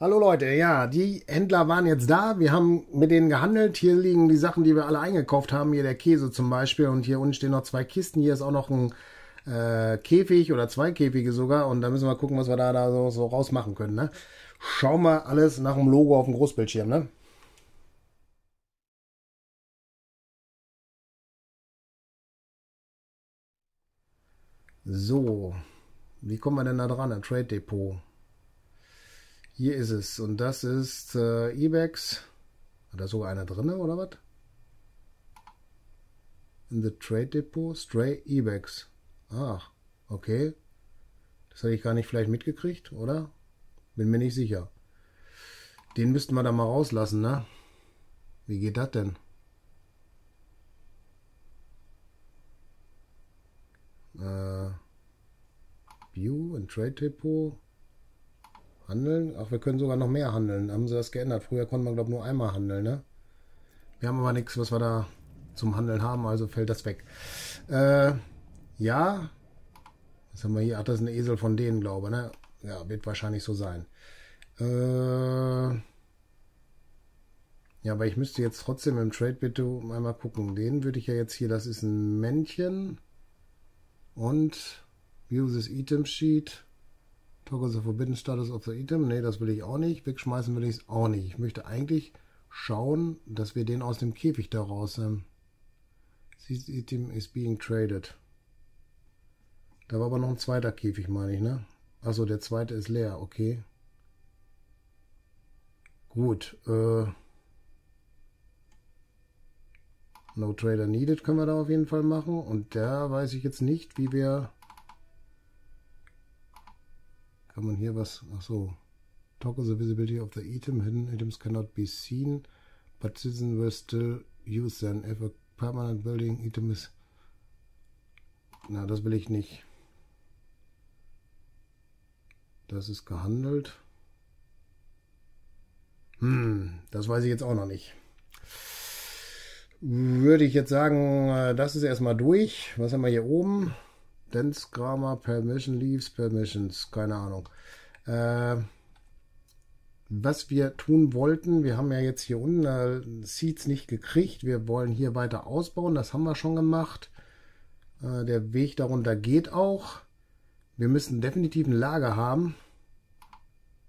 Hallo Leute, ja, die Händler waren jetzt da, wir haben mit denen gehandelt, hier liegen die Sachen, die wir alle eingekauft haben, hier der Käse zum Beispiel und hier unten stehen noch zwei Kisten, hier ist auch noch ein Käfig oder zwei Käfige sogar und da müssen wir gucken, was wir da so rausmachen können, ne? Schauen wir alles nach dem Logo auf dem Großbildschirm, ne? So, wie kommen wir denn da dran, an Trade Depot? Hier ist es. Und das ist Ibex. Hat da sogar einer drin, oder was? In the Trade Depot. Stray Ibex. Ach, okay. Das hatte ich gar nicht vielleicht mitgekriegt, oder? Bin mir nicht sicher. Den müssten wir da mal rauslassen, ne? Wie geht das denn? View in Trade Depot. Handeln? Ach, wir können sogar noch mehr handeln. Haben sie das geändert? Früher konnte man, glaube ich, nur einmal handeln, ne? Wir haben aber nichts, was wir da zum Handeln haben, also fällt das weg. Ja. Was haben wir hier? Ach, das ist ein Esel von denen, glaube ich, ne? Ja, wird wahrscheinlich so sein. Ja, aber ich müsste jetzt trotzdem im Trade bitte einmal gucken. Den würde ich ja jetzt hier, das ist ein Männchen. Und View this Item Sheet. Toggle the Forbidden Status of the Item. Ne, das will ich auch nicht. Wegschmeißen will ich es auch nicht. Ich möchte eigentlich schauen, dass wir den aus dem Käfig da rausnehmen. This Item is being traded. Da war aber noch ein zweiter Käfig, meine ich, ne? Achso, der zweite ist leer. Okay. Gut. No Trader Needed können wir da auf jeden Fall machen. Und da weiß ich jetzt nicht, wie wir... Kann man hier was, ach so, toggle the visibility of the item, hidden items cannot be seen, but citizens will still use them if a permanent building item is, na das will ich nicht, das ist gehandelt, das weiß ich jetzt auch noch nicht. Würde ich jetzt sagen, das ist erstmal durch. Was haben wir hier oben? Dense Grammar, Permission Leaves, Permissions, keine Ahnung. Was wir tun wollten, wir haben ja jetzt hier unten Seeds nicht gekriegt. Wir wollen hier weiter ausbauen, das haben wir schon gemacht. Der Weg darunter geht auch. Wir müssen definitiv ein Lager haben.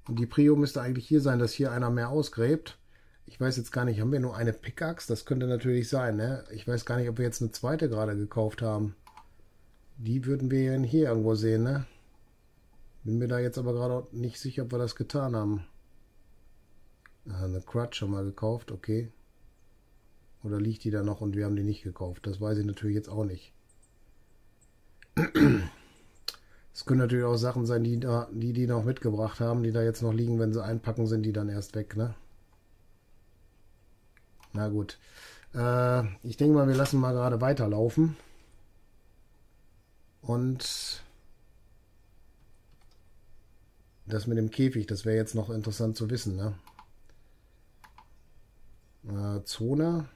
Und die Prio müsste eigentlich hier sein, dass hier einer mehr ausgräbt. Ich weiß jetzt gar nicht, haben wir nur eine Pickaxe? Das könnte natürlich sein, ne? Ich weiß gar nicht, ob wir jetzt eine zweite gerade gekauft haben. Die würden wir hier irgendwo sehen, ne? Bin mir da jetzt aber gerade nicht sicher, ob wir das getan haben. Eine Crutch schon mal gekauft, okay. Oder liegt die da noch und wir haben die nicht gekauft? Das weiß ich natürlich jetzt auch nicht. Es können natürlich auch Sachen sein, die noch mitgebracht haben, die da jetzt noch liegen. Wenn sie einpacken, sind die dann erst weg, ne? Na gut. Ich denke mal, wir lassen mal gerade weiterlaufen. Und das mit dem Käfig, das wäre jetzt noch interessant zu wissen, ne? Zone.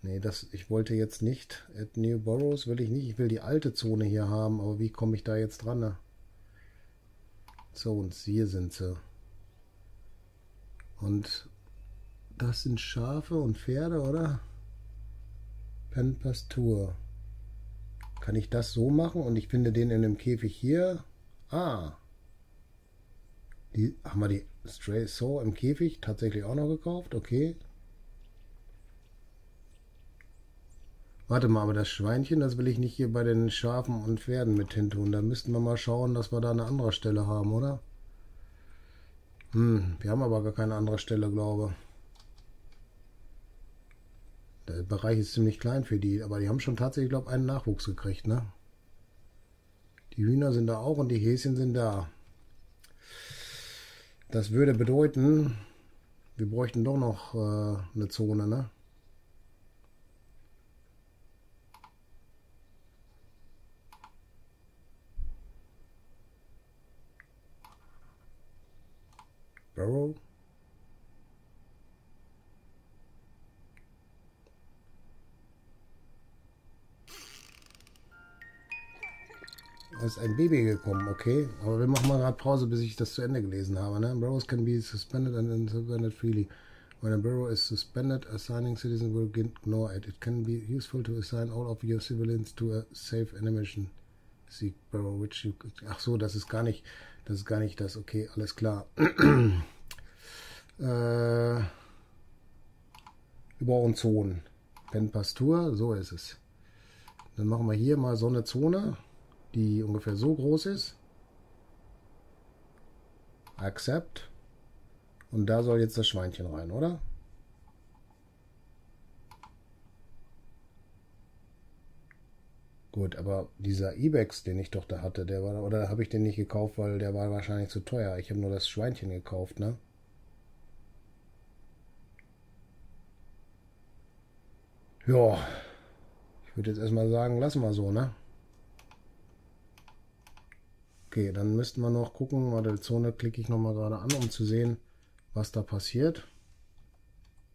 Nee, ich wollte jetzt nicht. At New Burrows will ich nicht. Ich will die alte Zone hier haben, aber wie komme ich da jetzt dran, ne? Zones, hier sind sie. Und... Das sind Schafe und Pferde, oder? Pen Pasture. Kann ich das so machen? Und ich finde den in dem Käfig hier. Ah. Haben wir die Stray Sow im Käfig tatsächlich auch noch gekauft? Okay. Warte mal, aber das Schweinchen, das will ich nicht hier bei den Schafen und Pferden mit hin tun. Da müssten wir mal schauen, dass wir da eine andere Stelle haben, oder? Wir haben aber gar keine andere Stelle, glaube ich. Der Bereich ist ziemlich klein für die, aber die haben schon tatsächlich, glaube ich, einen Nachwuchs gekriegt, ne? Die Hühner sind da auch und die Häschen sind da. Das würde bedeuten, wir bräuchten doch noch eine Zone, ne? Burrow? ist ein Baby gekommen, okay. Aber wir machen mal gerade Pause, bis ich das zu Ende gelesen habe. Ne? Burrows can be suspended and suspended freely. When a burrow is suspended, assigning citizens will ignore it. It can be useful to assign all of your civilians to a safe animation. Seek burrow, which you... Ach so, das ist gar nicht das. Okay, alles klar. Wir brauchen Zonen. Pen Pasture, so ist es. Dann machen wir hier mal so eine Zone, die ungefähr so groß ist. Accept. Und da soll jetzt das Schweinchen rein, oder? Gut, aber dieser Ibex, den ich doch da hatte, der war, oder habe ich den nicht gekauft, weil der war wahrscheinlich zu teuer. Ich habe nur das Schweinchen gekauft, ne? Ja, ich würde jetzt erstmal sagen, lassen wir so, ne? Okay, dann müssten wir noch gucken, bei der Zone klicke ich nochmal gerade an, um zu sehen, was da passiert.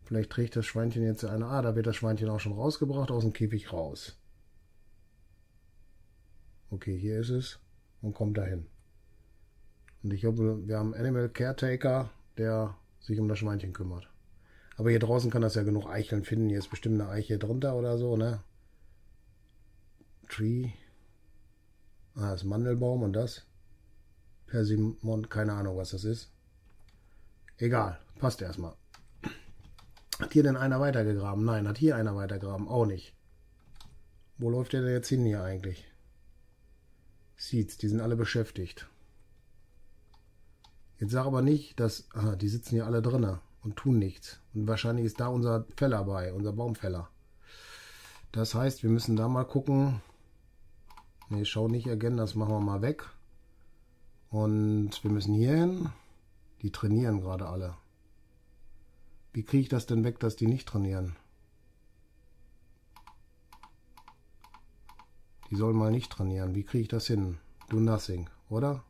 Vielleicht trägt das Schweinchen jetzt eine... Ah, da wird das Schweinchen auch schon rausgebracht, aus dem Käfig raus. Okay, hier ist es und kommt dahin. Und ich hoffe, wir haben Animal Caretaker, der sich um das Schweinchen kümmert. Aber hier draußen kann das ja genug Eicheln finden. Hier ist bestimmt eine Eiche drunter oder so, ne? Tree. Ah, das ist Mandelbaum und das. Persimon, keine Ahnung, was das ist. Egal, passt erstmal. Hat hier denn einer weitergegraben? Nein, hat hier einer weitergegraben? Auch nicht. Wo läuft der denn jetzt hin hier eigentlich? Seeds, die sind alle beschäftigt. Jetzt sag aber nicht, dass... Ah, die sitzen hier alle drinnen. Und tun nichts. Und wahrscheinlich ist da unser Feller bei, unser Baumfäller. Das heißt, wir müssen da mal gucken. Ne, schau nicht erkennen, das machen wir mal weg. Und wir müssen hier hin. Die trainieren gerade alle. Wie kriege ich das denn weg, dass die nicht trainieren? Die sollen mal nicht trainieren. Wie kriege ich das hin? Do nothing, oder?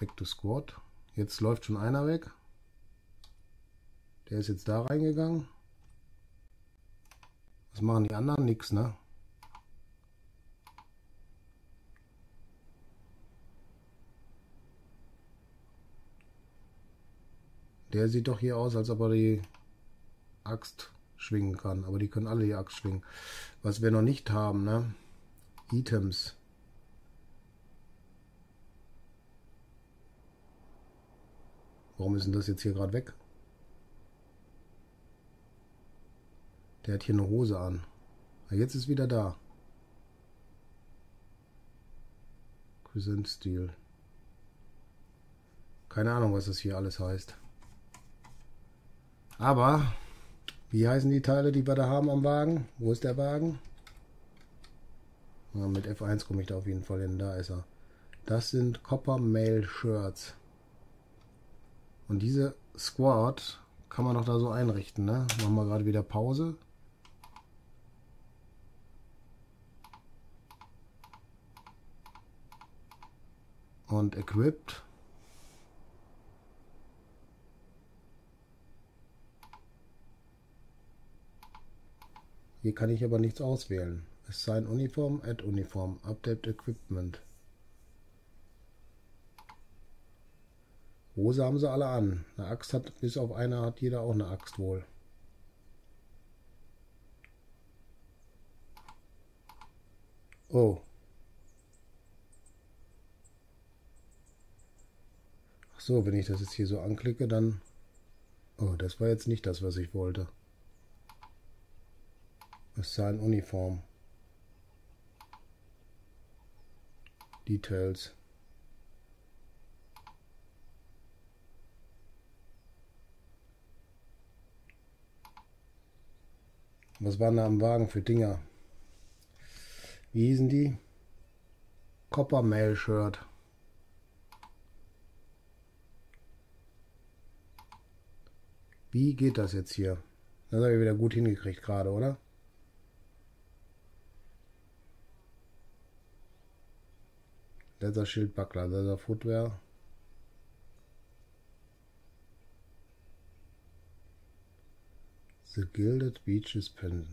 Back to Squad. Jetzt läuft schon einer weg. Der ist jetzt da reingegangen. Was machen die anderen? Nix, ne? Der sieht doch hier aus, als ob er die Axt schwingen kann. Aber die können alle die Axt schwingen. Was wir noch nicht haben, ne? Items. Warum ist denn das jetzt hier gerade weg? Der hat hier eine Hose an. Aber jetzt ist wieder da. Chrysanthemum. Keine Ahnung, was das hier alles heißt. Aber, wie heißen die Teile, die wir da haben am Wagen? Wo ist der Wagen? Ja, mit F1 komme ich da auf jeden Fall hin. Da ist er. Das sind Copper Mail Shirts. Und diese Squad kann man doch da so einrichten, ne? Machen wir gerade wieder Pause. Und equipped. Hier kann ich aber nichts auswählen. Assign Uniform, Add Uniform, Update Equipment. Hose haben sie alle an. Eine Axt hat, bis auf einer hat jeder auch eine Axt wohl. Oh. Ach so, wenn ich das jetzt hier so anklicke, dann... Oh, das war jetzt nicht das, was ich wollte. Es sei eine Uniform. Details. Was waren da am Wagen für Dinger? Wie hießen die? Copper Mail Shirt. Wie geht das jetzt hier? Das habe ich wieder gut hingekriegt gerade, oder? Das ist der Schildbuckler, das ist der Footwear. the gilded beaches pendant.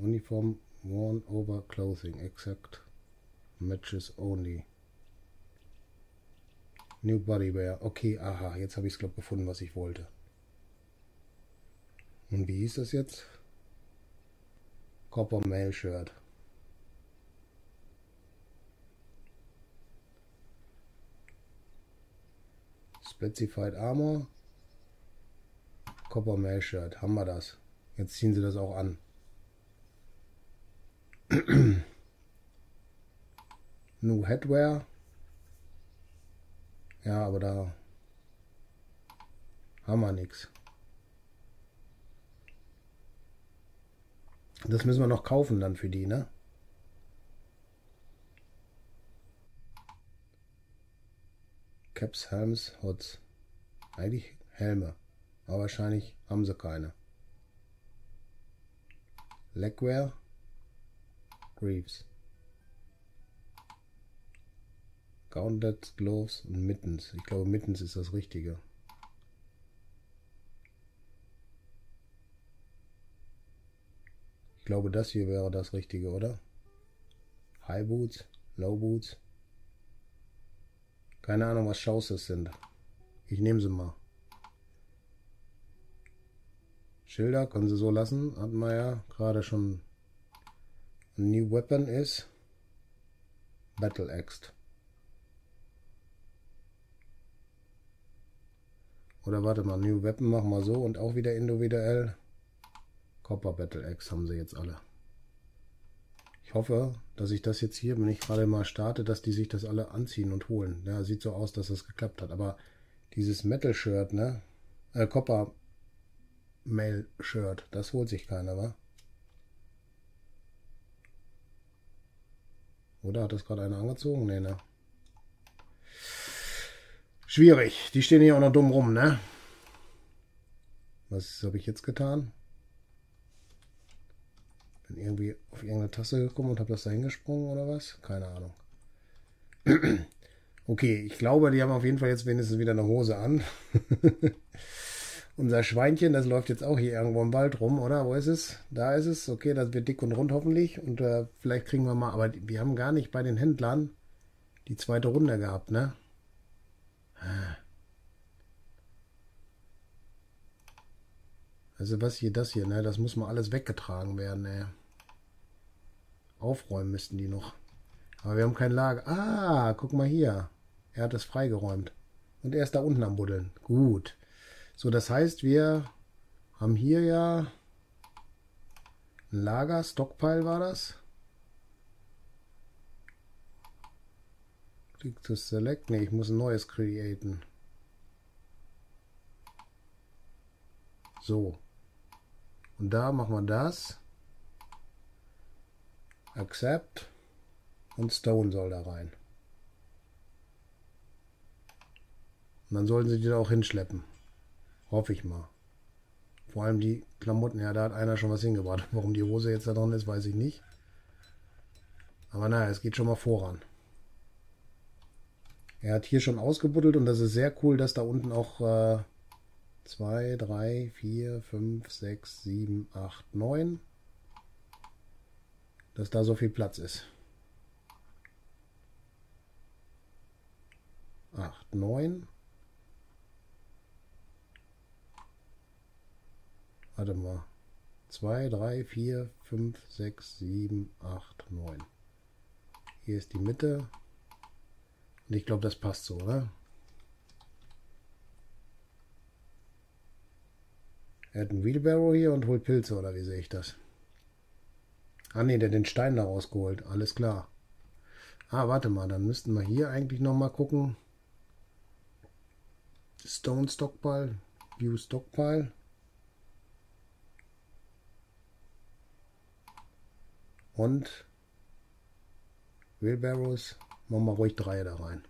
Uniform worn over clothing. Exact matches only. New Bodywear. Okay, aha, jetzt habe ich es, glaube ich, gefunden, was ich wollte. Und wie hieß das jetzt? Copper Mail Shirt. Specified Armor. Copper Mail Shirt. Haben wir das. Jetzt ziehen sie das auch an. New Headwear. Ja, aber da haben wir nichts. Das müssen wir noch kaufen dann für die, ne? Caps, Helms, Hoods. Eigentlich Helme. Aber wahrscheinlich haben sie keine. Legwear. Greaves. Gauntlets, Gloves und Mittens. Ich glaube, Mittens ist das Richtige. Ich glaube, das hier wäre das Richtige, oder? High Boots, Low Boots. Keine Ahnung, was Schauses sind. Ich nehme sie mal. Schilder können sie so lassen. Hatten wir ja gerade schon. New Weapon ist Battle Axt. Oder warte mal, New Weapon machen wir so und auch wieder individuell. Copper Battle Axe haben sie jetzt alle. Ich hoffe, dass ich das jetzt hier, wenn ich gerade mal starte, dass die sich das alle anziehen und holen. Ja, sieht so aus, dass das geklappt hat. Aber dieses Metal Shirt, ne? Copper Mail Shirt, das holt sich keiner, wa? Oder hat das gerade einer angezogen? Nee, ne? Schwierig. Die stehen hier auch noch dumm rum, ne? Was habe ich jetzt getan? Bin irgendwie auf irgendeine Taste gekommen und habe das da hingesprungen oder was? Keine Ahnung. Okay, ich glaube, die haben auf jeden Fall jetzt wenigstens wieder eine Hose an. Unser Schweinchen, das läuft jetzt auch hier irgendwo im Wald rum, oder? Wo ist es? Da ist es. Okay, das wird dick und rund hoffentlich. Und vielleicht kriegen wir mal... Aber wir haben gar nicht bei den Händlern die zweite Runde gehabt, ne? Also was hier, das hier, ne? Das muss mal alles weggetragen werden, ey. Aufräumen müssten die noch. Aber wir haben kein Lager. Ah, guck mal hier. Er hat es freigeräumt. Und er ist da unten am Buddeln. Gut. So, das heißt, wir haben hier ja ein Lager. Stockpile war das. Klick to select. Ne, ich muss ein neues createn. So. Und da machen wir das. Accept. Und Stone soll da rein. Und dann sollten sie die da auch hinschleppen. Hoffe ich mal. Vor allem die Klamotten. Ja, da hat einer schon was hingebracht. Warum die Hose jetzt da drin ist, weiß ich nicht. Aber naja, es geht schon mal voran. Er hat hier schon ausgebuddelt und das ist sehr cool, dass da unten auch 2, 3, 4, 5, 6, 7, 8, 9, dass da so viel Platz ist. 8, 9. Warte mal. 2, 3, 4, 5, 6, 7, 8, 9. Hier ist die Mitte. Ich glaube, das passt so, oder? Er hat einen Wheelbarrow hier und holt Pilze, oder wie sehe ich das? Ah ne, der hat den Stein da rausgeholt. Alles klar. Ah, warte mal, dann müssten wir hier eigentlich nochmal gucken. Stone Stockpile, View Stockpile. Und Wheelbarrows. Machen wir ruhig 3 da rein.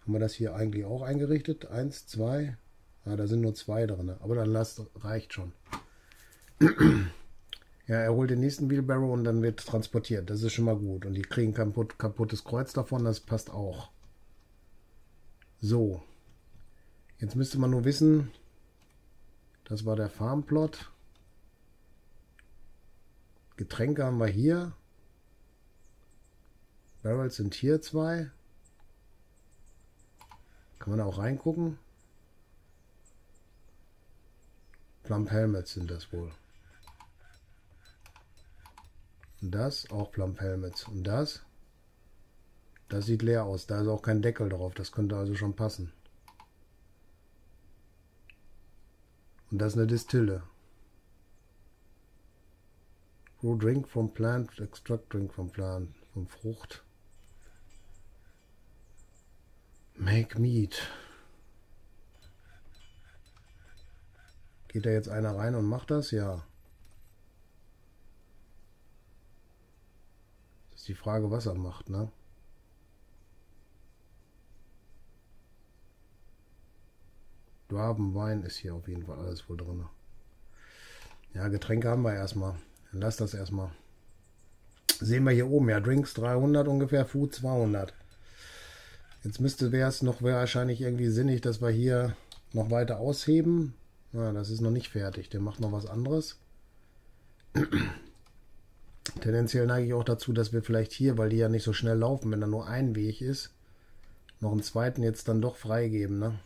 Haben wir das hier eigentlich auch eingerichtet? 1, 2. Ah, da sind nur 2 drin. Aber dann reicht schon. Ja, er holt den nächsten Wheelbarrow und dann wird transportiert. Das ist schon mal gut. Und die kriegen kaputtes Kreuz davon. Das passt auch. So. Jetzt müsste man nur wissen, Das war der Farmplot. Getränke haben wir hier. Barrels sind hier 2. Kann man da auch reingucken. Plump Helmets sind das wohl. Und das auch Plump Helmets. Und das. Das sieht leer aus. Da ist auch kein Deckel drauf. Das könnte also schon passen. Und das ist eine Distille. Brew Drink from Plant, Extract Drink from Plant, von Frucht. Make Meat. Geht da jetzt einer rein und macht das? Ja. Das ist die Frage, was er macht, ne? Rabenwein ist hier auf jeden Fall alles wohl drin. Ja, Getränke haben wir erstmal. Dann lass das erstmal. Sehen wir hier oben, ja, Drinks 300 ungefähr, Food 200. Jetzt wäre es noch wahrscheinlich irgendwie sinnig, dass wir hier noch weiter ausheben. Na, das ist noch nicht fertig. Der macht noch was anderes. Tendenziell neige ich auch dazu, dass wir vielleicht hier, weil die ja nicht so schnell laufen, wenn da nur ein Weg ist, noch einen zweiten jetzt dann doch freigeben, ne?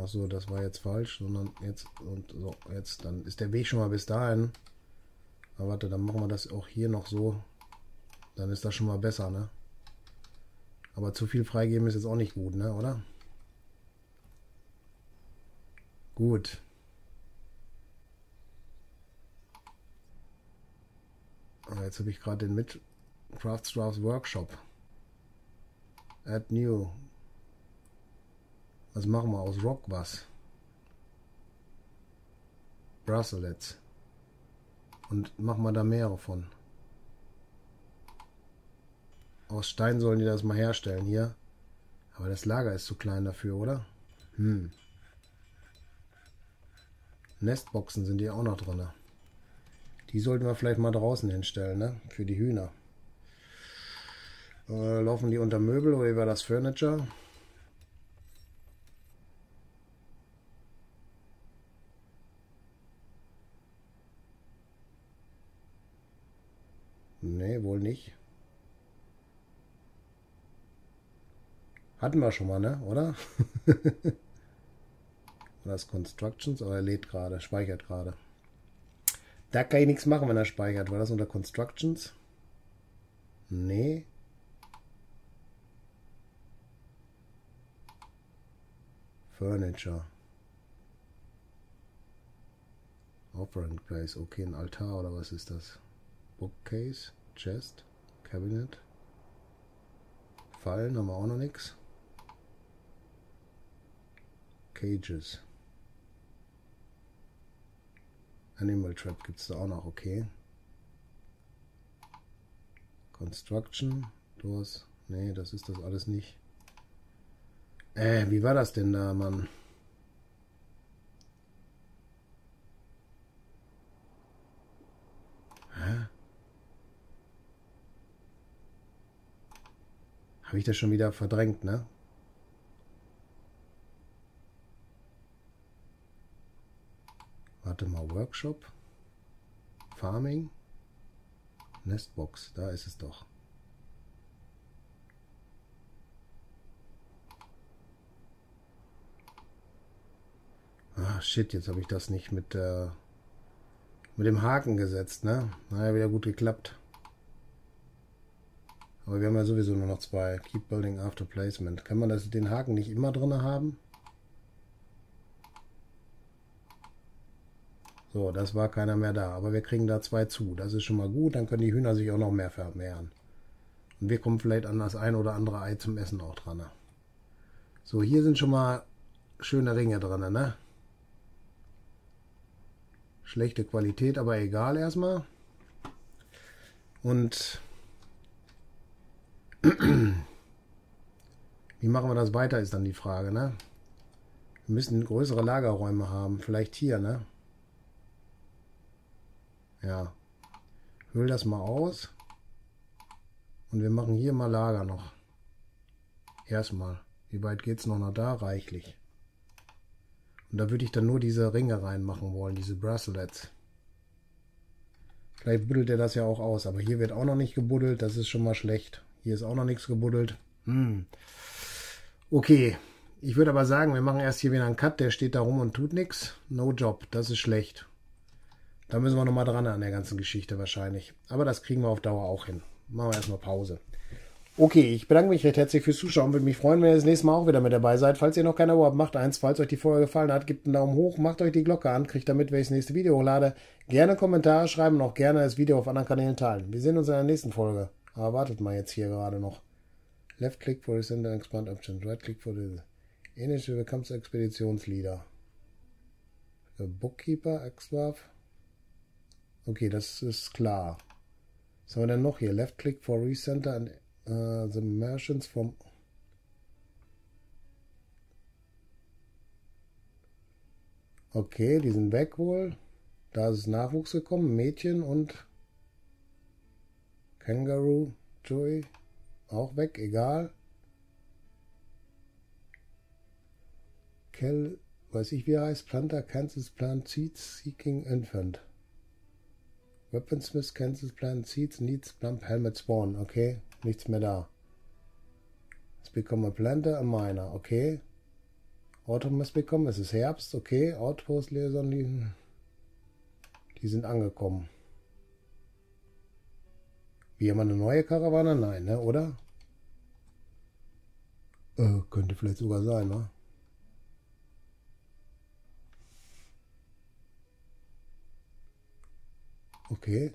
Ach so, das war jetzt falsch, sondern jetzt und so, jetzt, dann ist der Weg schon mal bis dahin. Aber warte, dann machen wir das auch hier noch so. Dann ist das schon mal besser, ne? Aber zu viel freigeben ist jetzt auch nicht gut, ne, oder? Gut. Aber jetzt habe ich gerade den mit Craft Straps Workshop. Add new. Was machen wir aus Rock was? Brasselets. Und machen wir da mehrere von. Aus Stein sollen die das mal herstellen hier. Aber das Lager ist zu klein dafür, oder? Hm. Nestboxen sind hier auch noch drin. Die sollten wir vielleicht mal draußen hinstellen, ne? Für die Hühner. Laufen die unter Möbel oder über das Furniture? Nee, wohl nicht. Hatten wir schon mal, ne? Oder? Das Constructions, aber er lädt gerade, speichert gerade. Da kann ich nichts machen, wenn er speichert. War das unter Constructions? Nee. Furniture. Offering Place. Okay, ein Altar oder was ist das? Bookcase, Chest, Cabinet, Fallen haben wir auch noch nichts. Cages. Animal Trap gibt es da auch noch, okay. Construction, Doors, nee, das ist das alles nicht. Wie war das denn da, Mann? Habe ich das schon wieder verdrängt, ne? Warte mal, Workshop, Farming, Nestbox, da ist es doch. Ah, shit, jetzt habe ich das nicht mit dem Haken gesetzt, ne? Naja, wieder gut geklappt. Aber wir haben ja sowieso nur noch 2. Keep Building After Placement. Kann man das, den Haken nicht immer drin haben? So, das war keiner mehr da. Aber wir kriegen da 2 zu. Das ist schon mal gut. Dann können die Hühner sich auch noch mehr vermehren. Und wir kommen vielleicht an das ein oder andere Ei zum Essen auch dran. So, hier sind schon mal schöne Ringe drin, ne? Schlechte Qualität, aber egal erstmal. Und wie machen wir das weiter, ist dann die Frage, ne? Wir müssen größere Lagerräume haben. Vielleicht hier, ne? Ja. Höhl das mal aus. Und wir machen hier mal Lager noch. Erstmal. Wie weit geht es noch nach da? Reichlich. Und da würde ich dann nur diese Ringe reinmachen wollen, diese Bracelets. Vielleicht buddelt er das ja auch aus, aber hier wird auch noch nicht gebuddelt, das ist schon mal schlecht. Hier ist auch noch nichts gebuddelt. Okay, ich würde aber sagen, wir machen erst hier wieder einen Cut, der steht da rum und tut nichts. No job, das ist schlecht. Da müssen wir nochmal dran an der ganzen Geschichte wahrscheinlich. Aber das kriegen wir auf Dauer auch hin. Machen wir erstmal Pause. Okay, ich bedanke mich recht herzlich fürs Zuschauen. Würde mich freuen, wenn ihr das nächste Mal auch wieder mit dabei seid. Falls ihr noch kein Abo habt, macht eins. Falls euch die Folge gefallen hat, gebt einen Daumen hoch, macht euch die Glocke an, kriegt damit, wenn ich das nächste Video hochlade. Gerne Kommentare schreiben und auch gerne das Video auf anderen Kanälen teilen. Wir sehen uns in der nächsten Folge. Aber wartet mal jetzt hier gerade noch. Left click for the Center Expand Option. Right click for the Initial becomes Expeditionsleader. The Bookkeeper, Exwarf. Okay, das ist klar. Was haben wir denn noch hier? Left click for Recenter and the merchants from okay, die sind weg wohl. Da ist Nachwuchs gekommen, Mädchen und Kangaroo, Joey, auch weg, egal. Kell, weiß ich wie er heißt, Planter, Kansas Plant Seeds, Seeking Infant. Weaponsmith, Kansas Plant Seeds, Needs Plump Helmet Spawn, okay. Nichts mehr da. Es bekommen wir Planter, ein Miner, okay. Auto muss bekommen, es ist Herbst, okay. Outpost Laser, die sind angekommen. Wie, haben wir eine neue Karawane? Nein, ne, oder? Könnte vielleicht sogar sein, ne? Okay.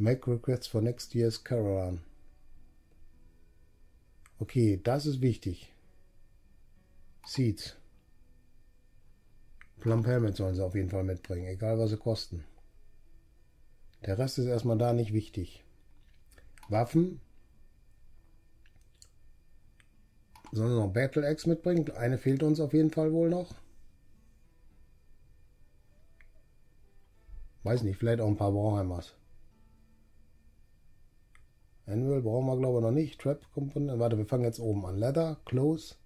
Make requests for next year's caravan. Okay, das ist wichtig. Seeds. Plump Helmet sollen sie auf jeden Fall mitbringen, egal was sie kosten. Der Rest ist erstmal da nicht wichtig. Waffen. Sollen sie noch Battle Axe mitbringen? Eine fehlt uns auf jeden Fall wohl noch. Weiß nicht, vielleicht auch ein paar Brauheimers. Annual brauchen wir glaube ich noch nicht. Trap Komponenten. Warte, wir fangen jetzt oben an. Leather, Clothes,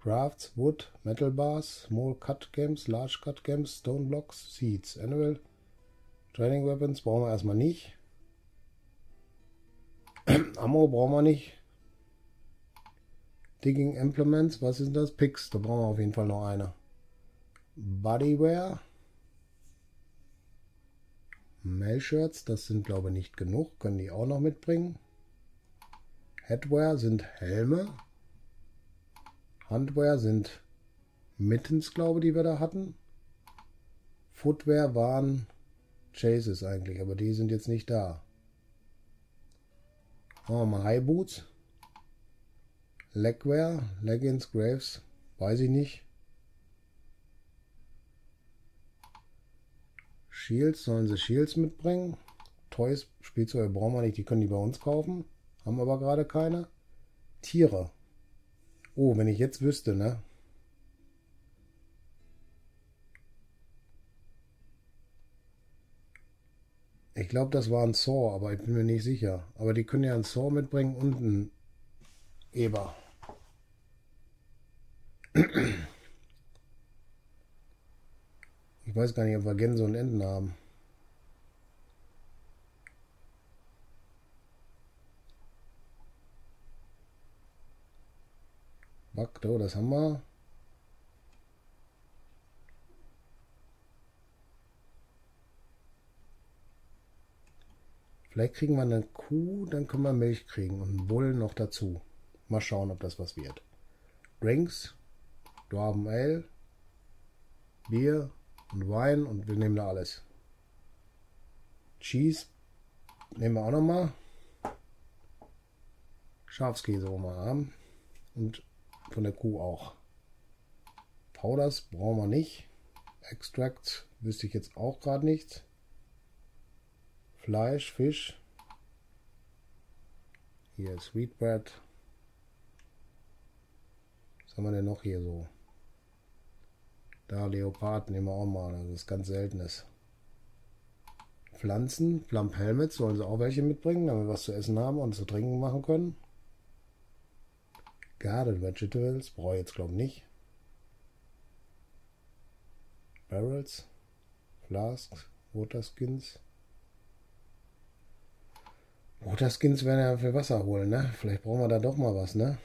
Crafts, Wood, Metal Bars, Small Cut Games, Large Cut Games, Stone Blocks, Seeds. Annual, Training Weapons brauchen wir erstmal nicht. Ammo brauchen wir nicht. Digging Implements, was ist das? Picks, da brauchen wir auf jeden Fall noch eine. Bodywear. Mail-Shirts, das sind glaube ich nicht genug, können die auch noch mitbringen. Headwear sind Helme. Handwear sind Mittens, glaube ich, die wir da hatten. Footwear waren Chases eigentlich, aber die sind jetzt nicht da. Machen wir mal High Boots. Legwear, Leggings, Graves, weiß ich nicht. Shields, sollen sie Shields mitbringen? Toys, Spielzeuge brauchen wir nicht, die können die bei uns kaufen. Haben aber gerade keine. Tiere. Oh, wenn ich jetzt wüsste, ne? Ich glaube, das war ein Saw, aber ich bin mir nicht sicher. Aber die können ja ein Saw mitbringen und ein Eber. Ich weiß gar nicht, ob wir Gänse und Enten haben. Bakto, das haben wir. Vielleicht kriegen wir eine Kuh, dann können wir Milch kriegen und einen Bullen noch dazu. Mal schauen, ob das was wird. Drinks, Dwarven Ale, Bier und Wein und wir nehmen da alles. Cheese nehmen wir auch nochmal. Schafskäse wollen wir haben. Und von der Kuh auch. Powders brauchen wir nicht. Extracts wüsste ich jetzt auch gerade nichts. Fleisch, Fisch. Hier ist Wheatbread. Was haben wir denn noch hier so? Da Leoparden nehmen wir auch mal, also das ist ganz seltenes. Pflanzen. Plump Helmet sollen sie auch welche mitbringen, damit wir was zu essen haben und zu trinken machen können. Garden Vegetables brauche ich jetzt glaube ich nicht. Barrels, Flasks, Waterskins. Waterskins werden ja für Wasser holen, ne? Vielleicht brauchen wir da doch mal was, ne?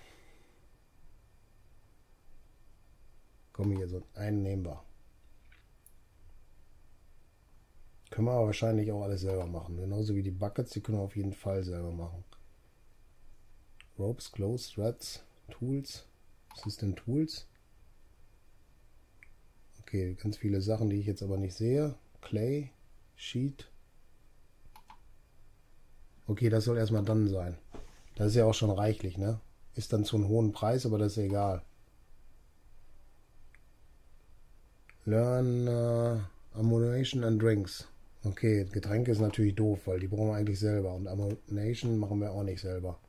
Komm hier, so einen nehmen wir. Können wir aber wahrscheinlich auch alles selber machen. Genauso wie die Buckets, die können wir auf jeden Fall selber machen. Ropes, Clothes, Threads, Tools. Was ist denn Tools? Okay, ganz viele Sachen, die ich jetzt aber nicht sehe. Clay, Sheet. Okay, das soll erstmal dann sein. Das ist ja auch schon reichlich, ne? Ist dann zu einem hohen Preis, aber das ist egal. Learn Ammunition and Drinks. Okay, Getränke ist natürlich doof, weil die brauchen wir eigentlich selber. Und Ammunition machen wir auch nicht selber.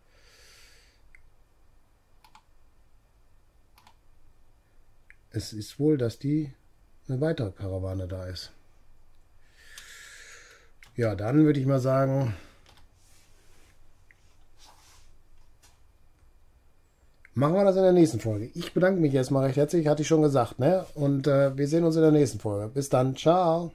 Es ist wohl, dass die eine weitere Karawane da ist. Ja, dann würde ich mal sagen, machen wir das in der nächsten Folge. Ich bedanke mich erstmal recht herzlich, hatte ich schon gesagt, ne? Und wir sehen uns in der nächsten Folge. Bis dann, ciao!